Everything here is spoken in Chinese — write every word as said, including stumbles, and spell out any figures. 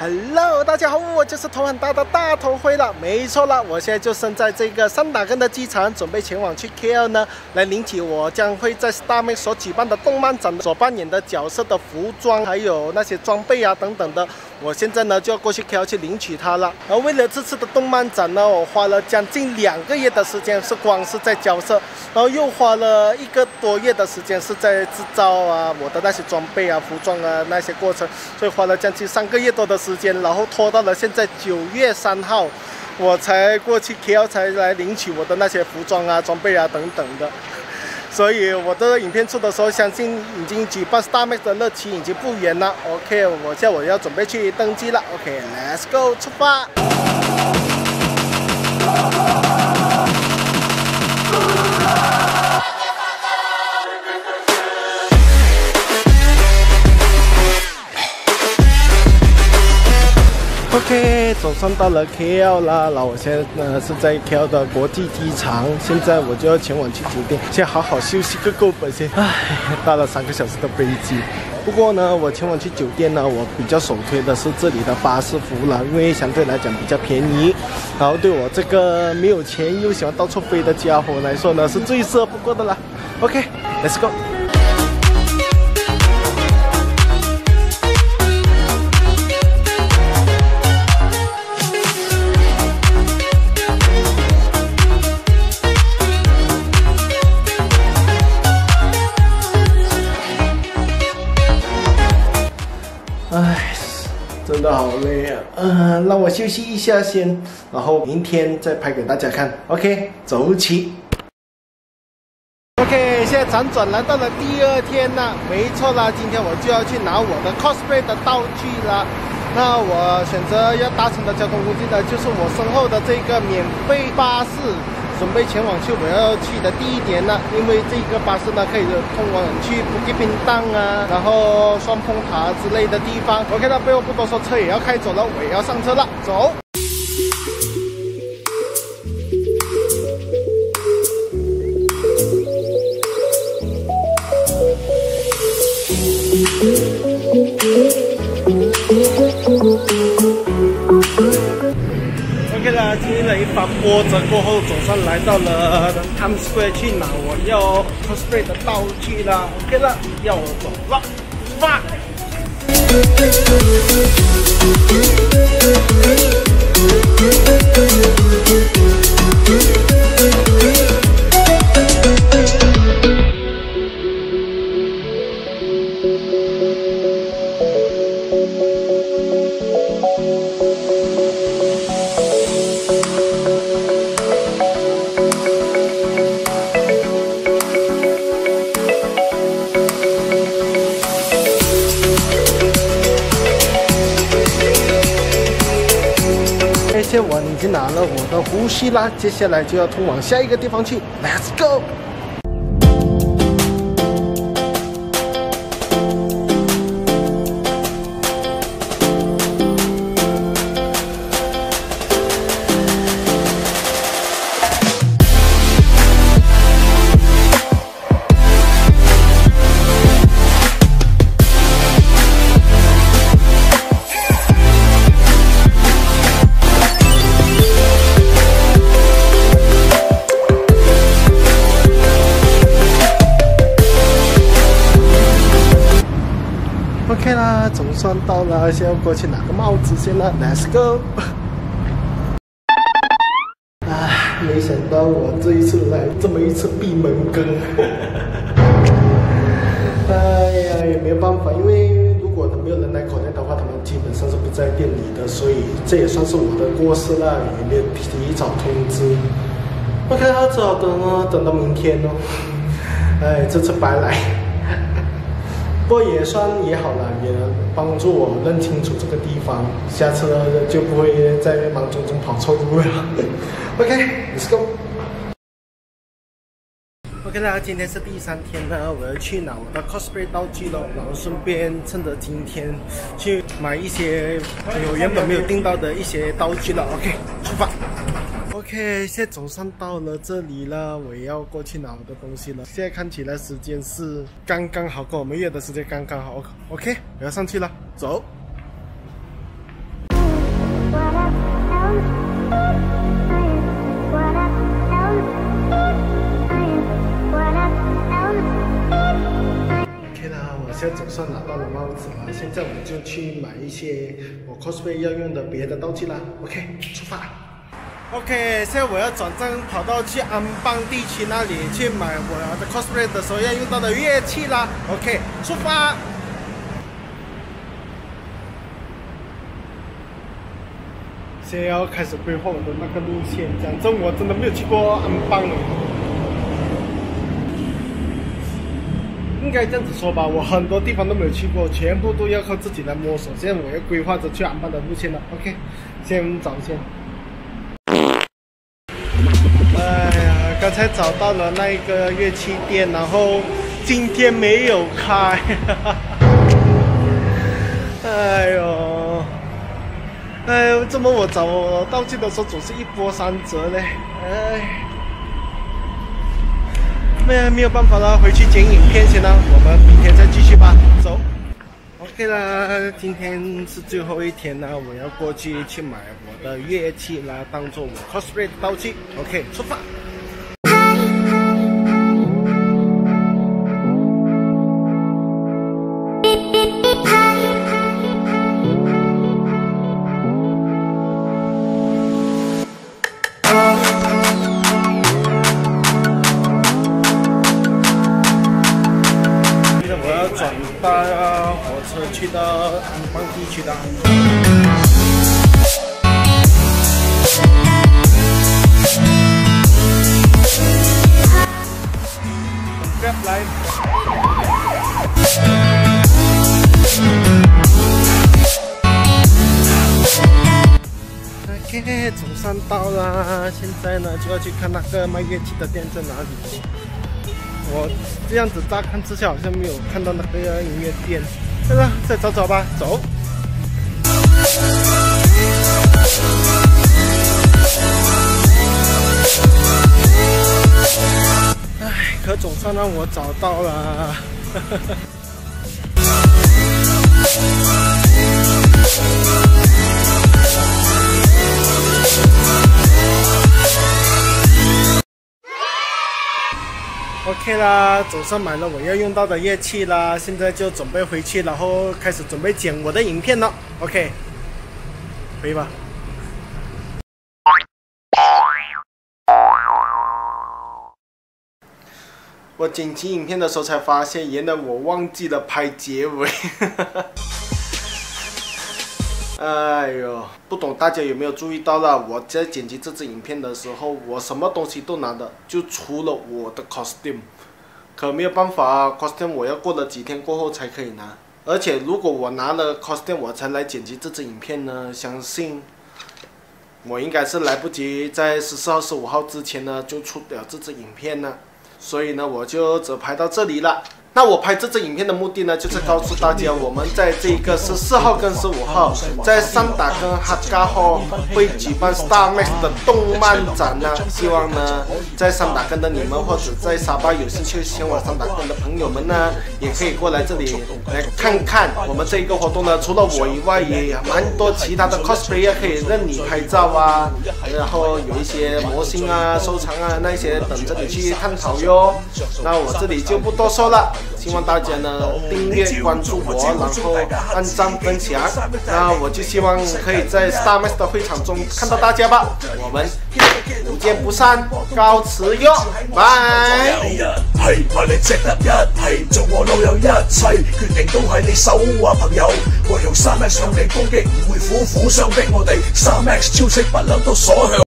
Hello， 大家好，我就是头很大的大头灰了，没错了，我现在就身在这个三打根的机场，准备前往去 K L 呢，来领取我将会在 Stamax 所举办的动漫展所扮演的角色的服装，还有那些装备啊等等的。我现在呢就要过去 K L 去领取它了。而为了这次的动漫展呢，我花了将近两个月的时间，是光是在交涉，然后又花了一个多月的时间是在制造啊我的那些装备啊、服装啊那些过程，所以花了将近三个月多的时间。 时间，然后拖到了现在九月三号，我才过去 K L 才来领取我的那些服装啊、装备啊等等的。所以我的影片出的时候，相信已经举办 Stamax 的日期已经不远了。OK， 我现在我要准备去登机了。OK，Let's go， 出发。OK， 总算到了 K L 啦，然后我现在呢是在 K L 的国际机场，现在我就要前往去酒店，先好好休息个够本先。唉，搭了三个小时的飞机，不过呢，我前往去酒店呢，我比较首推的是这里的巴士服啦，因为相对来讲比较便宜，然后对我这个没有钱又喜欢到处飞的家伙来说呢，是最适合不过的啦。OK，Let's go。 唉，真的好累啊！嗯、呃，让我休息一下先，然后明天再拍给大家看。OK， 走起。OK， 现在辗转来到了第二天啦，没错啦，今天我就要去拿我的 cosplay 的道具啦。那我选择要搭乘的交通工具呢，就是我身后的这个免费巴士。 准备前往去我要去的地点了，因为这个巴士呢可以通往去布吉冰档啊，然后双峰塔之类的地方。OK， 那不用不多说，车也要开走了，我也要上车了，走。 经历了一番波折过后，总算来到了 Times Square 去拿我要 cosplay 的道具啦。OK 了，要我走了，发。我已经拿了我的胡须啦，接下来就要通往下一个地方去 ，Let's go！ OK 啦，总算到了，先要过去拿个帽子先啦 ，Let's go！ 啊，没想到我这一次来这么一次闭门羹，哎呀，也没有办法，因为如果没有人来 connect 的话，他们基本上是不在店里的，所以这也算是我的过失啦，也没有提早通知。OK 啦，只好等啊，等到明天哦。哎，这次白来。 不过也算也好了，也帮助我认清楚这个地方，下次就不会在忙中中跑错路了。OK，Let's go。OK 啦，今天是第三天了，我要去拿我的 cosplay 道具了，然后顺便趁着今天去买一些我原本没有订到的一些道具了。OK， 出发。 OK， 现在总算到了这里了，我也要过去拿我的东西了。现在看起来时间是刚刚好，跟我们约的时间刚刚好。OK， 我要上去了，走。像总算拿到了帽子了，现在我们就去买一些我 cosplay 要用的别的道具啦。OK， 出发。OK， 现在我要转账跑到去安邦地区那里去买我的 cosplay 的时候要用到的乐器啦。OK， 出发。 先要开始规划我的那个路线。讲真，我真的没有去过安邦哎。应该这样子说吧，我很多地方都没有去过，全部都要靠自己来摸索。现在我要规划着去安邦的路线了。OK， 先找先。哎呀，刚才找到了那一个乐器店，然后今天没有开。哎呦。 哎，怎么我找道具的时候总是一波三折嘞？哎，没没有办法了，回去剪影片先啦，我们明天再继续吧。走 ，OK 啦，今天是最后一天啦，我要过去去买我的乐器啦，当做我 cosplay 的道具。OK， 出发。 去到安邦地区的。来。OK， 总算到了，现在呢就要去看那个卖乐器的店在哪里。我这样子乍看之下好像没有看到那个音乐店。 对了，再找找吧，走。哎，可总算让我找到了。OK 啦，总算买了我要用到的乐器啦，现在就准备回去，然后开始准备剪我的影片了。OK， 回吧。我剪辑影片的时候才发现，原来我忘记了拍结尾。哎呦，不懂大家有没有注意到啦？我在剪辑这支影片的时候，我什么东西都拿的，就除了我的 costume， 可没有办法啊 ，costume 我要过了几天过后才可以拿。而且如果我拿了 costume 我才来剪辑这支影片呢，相信我应该是来不及在十四号、十五号之前呢就出了这支影片了。所以呢，我就只拍到这里了。 那我拍这支影片的目的呢，就是告诉大家，我们在这个十四号跟十五号，在三打跟哈嘎号会举办 Stamax 的动漫展呢。希望呢，在三打跟的你们，或者在沙巴有兴趣前往三打跟的朋友们呢，也可以过来这里来看看。我们这一个活动呢，除了我以外，也蛮多其他的 cosplayer 可以任你拍照啊，然后有一些模型啊、收藏啊那些等着你去探讨哟。那我这里就不多说了。 希望大家呢订阅关注我，然后按赞分享。那我就希望可以在 Stamax 的会场中看到大家吧。我们不见不散，告辞哟，拜。